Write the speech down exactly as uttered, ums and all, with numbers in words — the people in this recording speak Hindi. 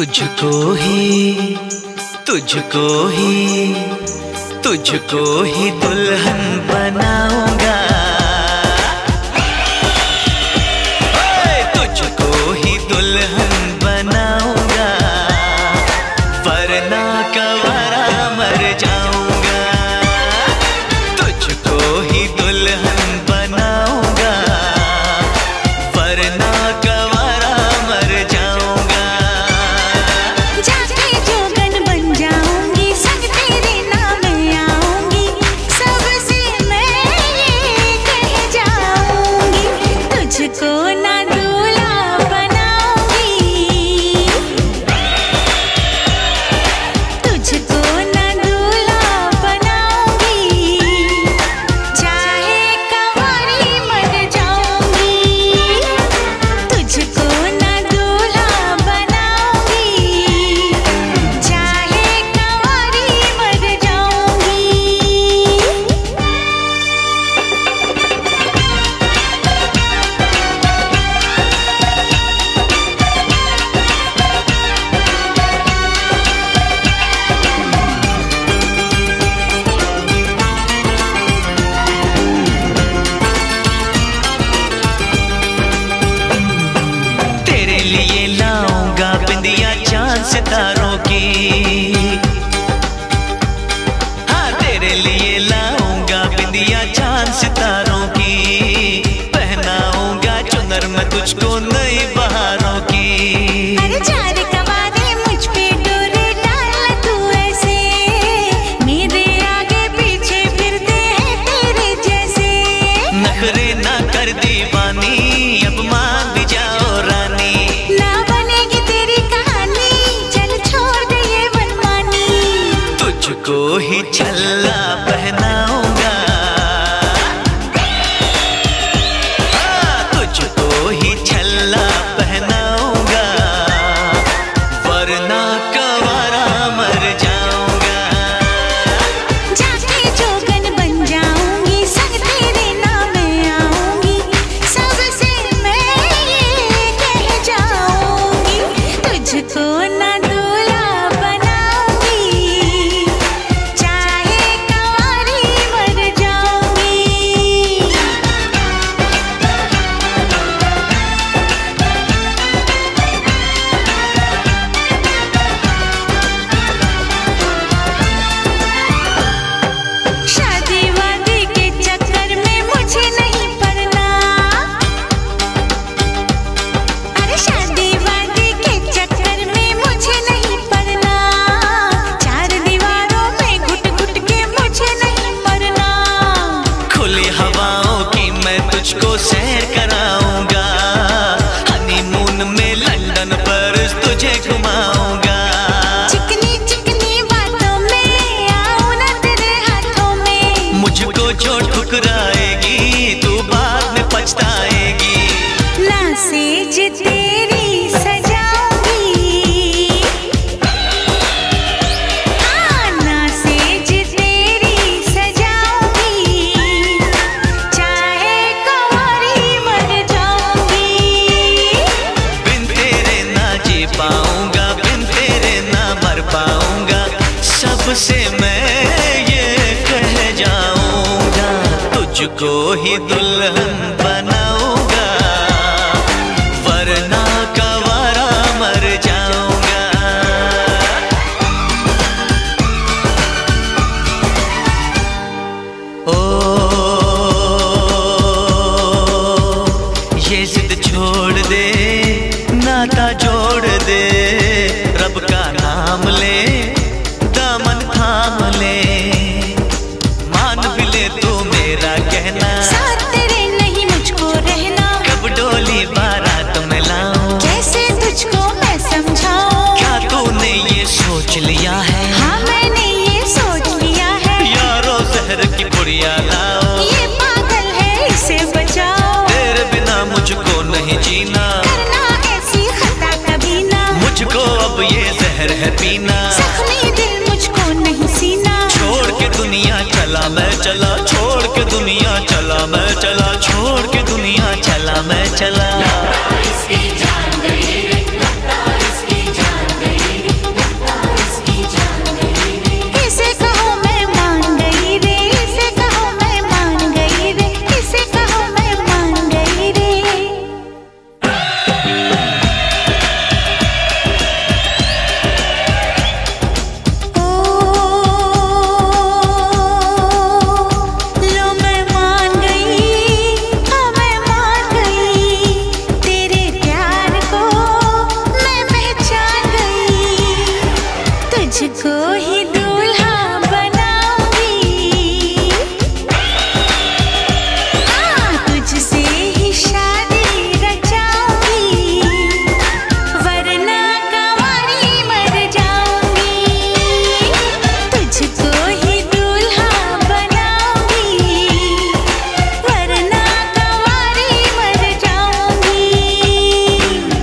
तुझको ही तुझको ही तुझको ही दुल्हन बनाऊँगा। तुझको ही दुल्हन बनाऊँगा, वरना कंवरा मर जाऊँगा। तुझको ही दुल्हन बनाऊँगा, वरना कंवरा मर जाऊँगा। जाके जोगन बन जाऊँगी, सब तेरे नाम आऊँगी, सबसे मैं ये कह जाऊँगी, तुझको ना सितारों की, हाँ तेरे लिए लाऊंगा बिंदिया चांद सितारों की। पहनाऊंगा चुनर मैं तुझको नई बहारों की। अरे चार कमा दे मुझ पे डोरे डाल तू ऐसे, मेरे आगे पीछे फिरते हैं तेरे जैसे। नखरे ना कर दीवानी, अब मान भी जाओ रानी। तुझको ही छल्ला पहनाऊंगा, तुझको ही छल्ला पहनाऊंगा, वरना कंवारा मर जाऊंगा। जाके जोगन बन जाऊंगी, सब तेरे नाम आऊंगी, सबसे मैं ये कह जाऊंगी, तुझको ना तुझको सैर कराऊंगा, हनीमून में लंदन पर तुझे घुमाऊंगा। चिकनी चिकनी बातों में आऊं ना तेरे हाथों में, मुझको जो ठुकराएगी तू बाद में पछताएगी। नासेज तेरी सजाऊंगी, हाँ नासेज तेरी सजाऊंगी, सबसे मैं ये कह जाऊंगा, तुझको ही दुल्हन बनाऊंगा, वरना कंवारा मर जाऊंगा। ओ ये जिद छोड़ दे, नाता जोड़ दे, रब का नाम ले, मन थाम ले, मान भी ले तू मेरा कहना। साथ तेरे नहीं मुझको रहना, कब डोली बारात में लाऊं, कैसे तुझको मैं समझाऊं, क्या तूने ये सोच लिया है। हाँ मैंने ये सोच लिया है, यारो जहर की पुड़िया लाओ, ये पागल है इसे बचाओ, तेरे बिना मुझको नहीं जीना, करना ऐसी खता कभी ना, मुझको अब ये जहर है पीना। मैं चला छोड़ के दुनिया, चला मैं चला छोड़ के दुनिया, चला मैं चला।